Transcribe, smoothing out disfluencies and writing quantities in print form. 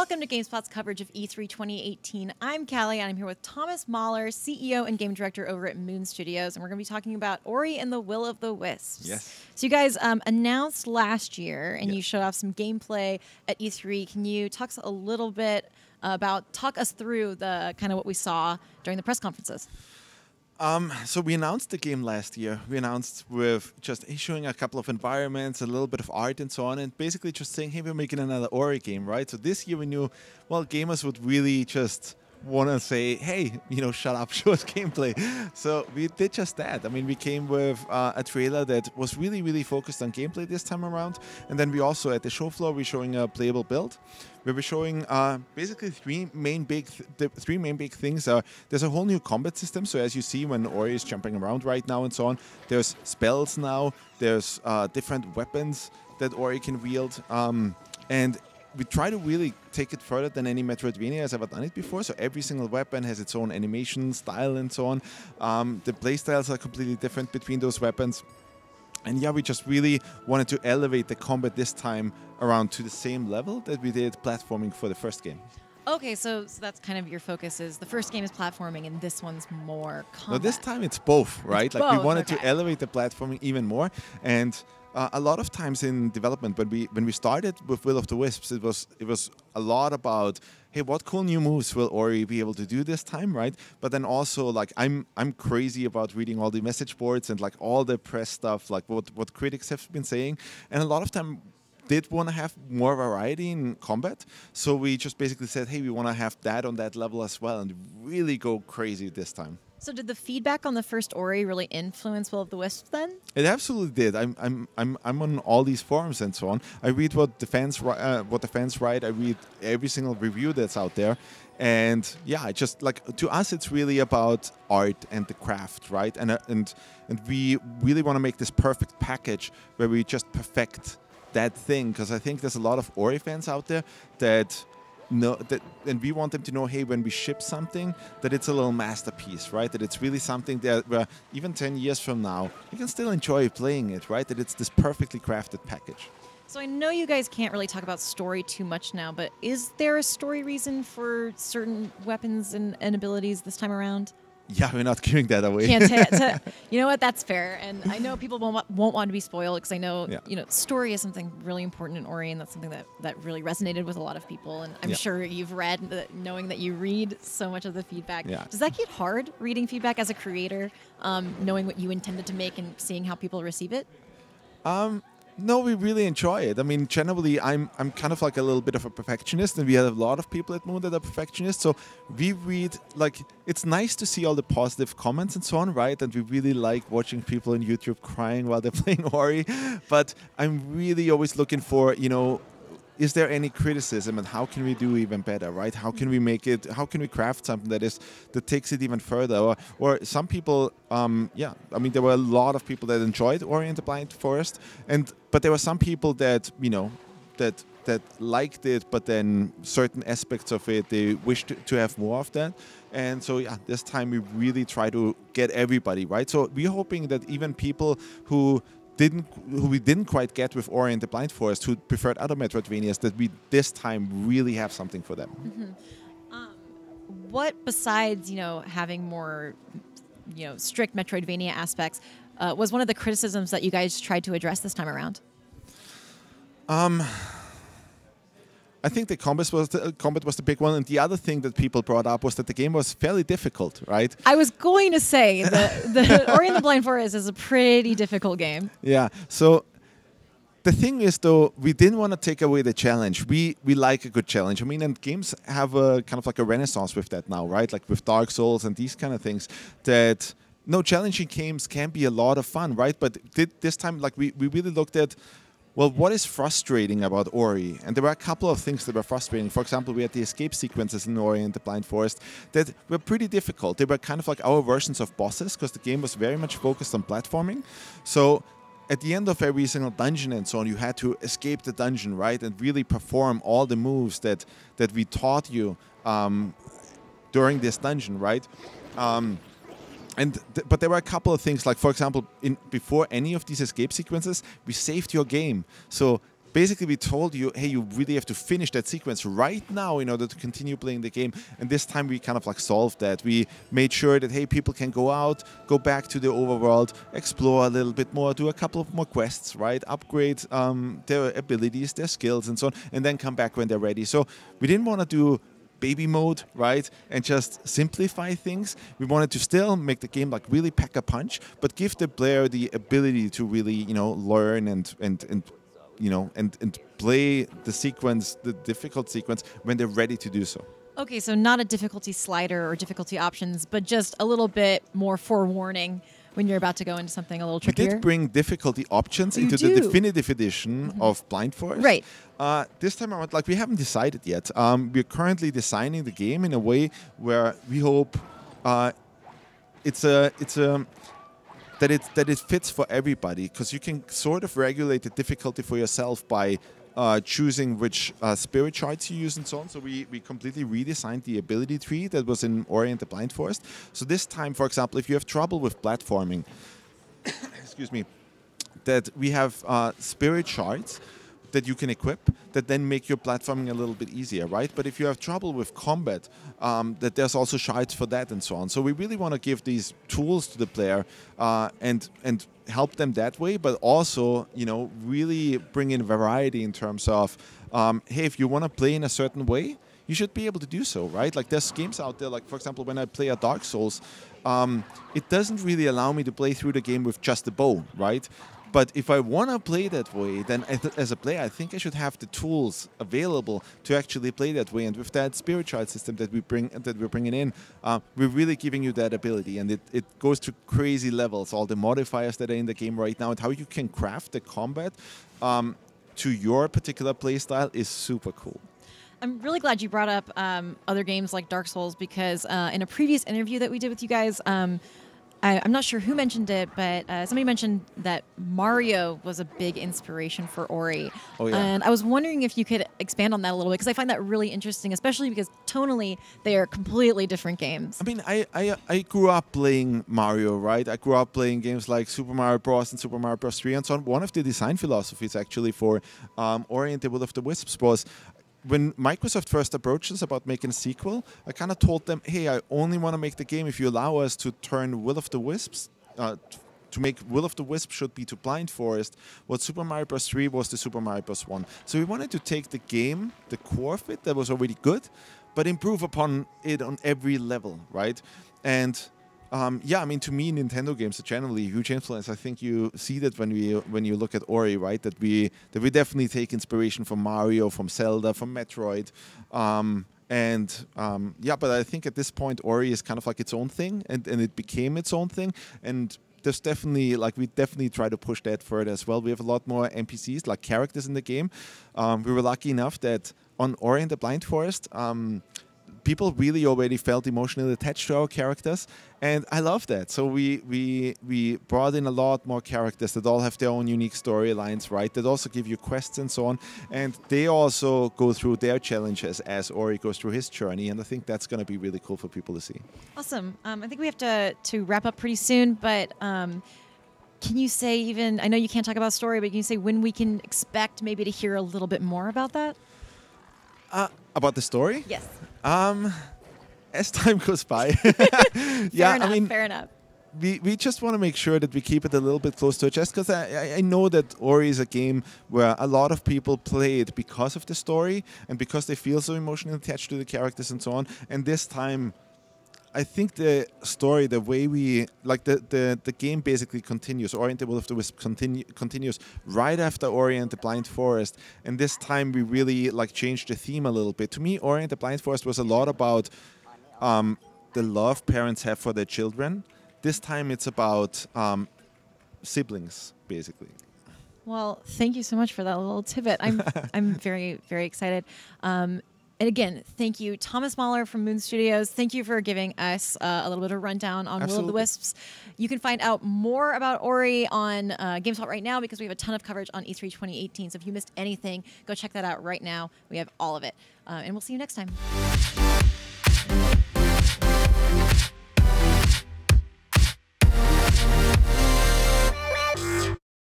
Welcome to GameSpot's coverage of E3 2018. I'm Callie, and I'm here with Thomas Mahler, CEO and game director over at Moon Studios, and we're going to be talking about Ori and the Will of the Wisps. Yes. So you guys announced last year, and you showed off some gameplay at E3. Can you talk a little bit about, talk us through the kind of what we saw during the press conferences? So we announced the game last year. We announced with just issuing a couple of environments, a little bit of art and so on, and basically just saying, hey, we're making another Ori game, right? So this year we knew, well, gamers would really just want to say, hey, you know, shut up, show us gameplay. So we did just that. I mean, we came with a trailer that was really, really focused on gameplay this time around. And then we also, at the show floor, we're showing a playable build. Where we're showing basically three main big things. There's a whole new combat system. So as you see, when Ori is jumping around right now and so on, there's spells now. There's different weapons that Ori can wield, and we try to really take it further than any Metroidvania has ever done it before. So every single weapon has its own animation style and so on. The playstyles are completely different between those weapons. And yeah, we just really wanted to elevate the combat this time around to the same level that we did platforming for the first game. Okay, so that's kind of your focus, is the first game is platforming and this one's more combat. No, this time it's both, right? It's both. We wanted to elevate the platforming even more. And a lot of times in development, when we started with Will of the Wisps, it was a lot about, hey, what cool new moves will Ori be able to do this time, right? But then also, like, I'm crazy about reading all the message boards and like all the press stuff, like what critics have been saying, and a lot of time did want to have more variety in combat. So we just basically said, hey, we want to have that on that level as well, and really go crazy this time. So did the feedback on the first Ori really influence Will of the Wisps then? It absolutely did. I'm on all these forums and so on. I read what the fans write. I read every single review that's out there. And yeah, just like, to us it's really about art and the craft, right? And we really want to make this perfect package where we just perfect that thing, because I think there's a lot of Ori fans out there that and we want them to know, hey, when we ship something, that it's a little masterpiece, right? That it's really something that where even 10 years from now, you can still enjoy playing it, right? That it's this perfectly crafted package. So I know you guys can't really talk about story too much now, but is there a story reason for certain weapons and abilities this time around? Yeah, we're not giving that away. Can't you know what? That's fair. And I know people won't want to be spoiled, because I know, you know, story is something really important in Ori, and that's something that really resonated with a lot of people. And I'm sure you've read, knowing that you read so much of the feedback. Yeah. Does that get hard, reading feedback as a creator, knowing what you intended to make and seeing how people receive it? No, we really enjoy it. I mean, generally, I'm kind of like a little bit of a perfectionist, and we have a lot of people at Moon that are perfectionists. So we read, like, it's nice to see all the positive comments and so on, right? And we really like watching people on YouTube crying while they're playing Ori. But I'm really always looking for, you know, is there any criticism, and how can we do even better, right? How can we make it? How can we craft something that takes it even further? Or some people, I mean, there were a lot of people that enjoyed Ori and the Blind Forest, but there were some people that, you know, that liked it, but then certain aspects of it they wished to have more of that. And so yeah, this time we really try to get everybody, right? So we're hoping that even people who we didn't quite get with Ori and the Blind Forest, who preferred other Metroidvanias, that we this time really have something for them. Mm-hmm. What, besides, you know, having more, you know, strict Metroidvania aspects, was one of the criticisms that you guys tried to address this time around? I think the combat was the big one, and the other thing that people brought up was that the game was fairly difficult, right? I was going to say that the Ori and the Blind Forest is a pretty difficult game. Yeah, so the thing is, though, we didn't want to take away the challenge. We like a good challenge. I mean, and games have a kind of like a renaissance with that now, right? Like with Dark Souls and these kind of things, that no, challenging games can be a lot of fun, right? But this time, like, we really looked at, well, what is frustrating about Ori? And there were a couple of things that were frustrating. For example, we had the escape sequences in Ori and the Blind Forest that were pretty difficult. They were kind of like our versions of bosses, because the game was very much focused on platforming. So at the end of every single dungeon and so on, you had to escape the dungeon, right? And really perform all the moves that we taught you during this dungeon, right? But there were a couple of things, like, for example, before any of these escape sequences, we saved your game. So basically we told you, hey, you really have to finish that sequence right now in order to continue playing the game. And this time we kind of like solved that. We made sure that, hey, people can go out, go back to the overworld, explore a little bit more, do a couple of more quests, right? Upgrade their abilities, their skills and so on, and then come back when they're ready. So we didn't want to do baby mode, right, and just simplify things. We wanted to still make the game like really pack a punch, but give the player the ability to really, you know, learn and play the sequence, the difficult sequence, when they're ready to do so. Okay, so not a difficulty slider or difficulty options, but just a little bit more forewarning when you're about to go into something a little trickier. We did bring difficulty options into the definitive edition of Blind Forest. Right. This time around, like, we haven't decided yet. We're currently designing the game in a way where we hope that it fits for everybody, because you can sort of regulate the difficulty for yourself by choosing which spirit shards you use and so on. So we completely redesigned the ability tree that was in Ori and the Blind Forest. So this time, for example, if you have trouble with platforming, excuse me, that we have spirit shards that you can equip that then make your platforming a little bit easier, right? But if you have trouble with combat, that there's also shards for that and so on. So we really want to give these tools to the player and help them that way, but also, you know, really bring in variety in terms of, hey, if you want to play in a certain way, you should be able to do so, right? Like, there's games out there, like, for example, when I play a Dark Souls, it doesn't really allow me to play through the game with just the bow, right? But if I want to play that way, then as a player, I think I should have the tools available to actually play that way. And with that spirit shard system that we're bringing in, we're really giving you that ability. And it goes to crazy levels, all the modifiers that are in the game right now, and how you can craft the combat to your particular playstyle is super cool. I'm really glad you brought up other games like Dark Souls, because in a previous interview that we did with you guys, I'm not sure who mentioned it, but somebody mentioned that Mario was a big inspiration for Ori. Oh, yeah. And I was wondering if you could expand on that a little bit, because I find that really interesting, especially because tonally they are completely different games. I mean, I grew up playing Mario, right? I grew up playing games like Super Mario Bros. And Super Mario Bros. 3 and so on. One of the design philosophies actually for Ori and the Will of the Wisps was, when Microsoft first approached us about making a sequel, I kind of told them, hey, I only want to make the game if you allow us to turn Will of the Wisps, to make Will of the Wisps should be to Blind Forest what Super Mario Bros. 3 was to Super Mario Bros. 1. So we wanted to take the game, the core of it, that was already good, but improve upon it on every level, right? And yeah, I mean, to me, Nintendo games are generally a huge influence. I think you see that when you look at Ori, right? That we definitely take inspiration from Mario, from Zelda, from Metroid, yeah. But I think at this point, Ori is kind of like its own thing, and it became its own thing. And there's definitely, like, we definitely try to push that further as well. We have a lot more NPCs, like characters in the game. We were lucky enough that on Ori and the Blind Forest, people really already felt emotionally attached to our characters, and I love that. So we brought in a lot more characters that all have their own unique storylines, right? That also give you quests and so on, and they also go through their challenges as Ori goes through his journey, and I think that's going to be really cool for people to see. Awesome. I think we have to wrap up pretty soon, but can you say even, I know you can't talk about story, but can you say when we can expect maybe to hear a little bit more about that? About the story? Yes. As time goes by. Yeah, enough, I mean, fair enough. We just want to make sure that we keep it a little bit close to our chest, because I know that Ori is a game where a lot of people play it because of the story and because they feel so emotionally attached to the characters and so on. And this time, I think the story, the way we, like, the game basically continues. Ori and the Will of the Wisps continues right after Ori and the Blind Forest. And this time we really, like, changed the theme a little bit. To me, Ori and the Blind Forest was a lot about the love parents have for their children. This time it's about siblings, basically. Well, thank you so much for that little tidbit. I'm very, very excited. And again, thank you, Thomas Mahler from Moon Studios. Thank you for giving us a little bit of a rundown on Will of the Wisps. You can find out more about Ori on GameSpot right now, because we have a ton of coverage on E3 2018. So if you missed anything, go check that out right now. We have all of it. And we'll see you next time.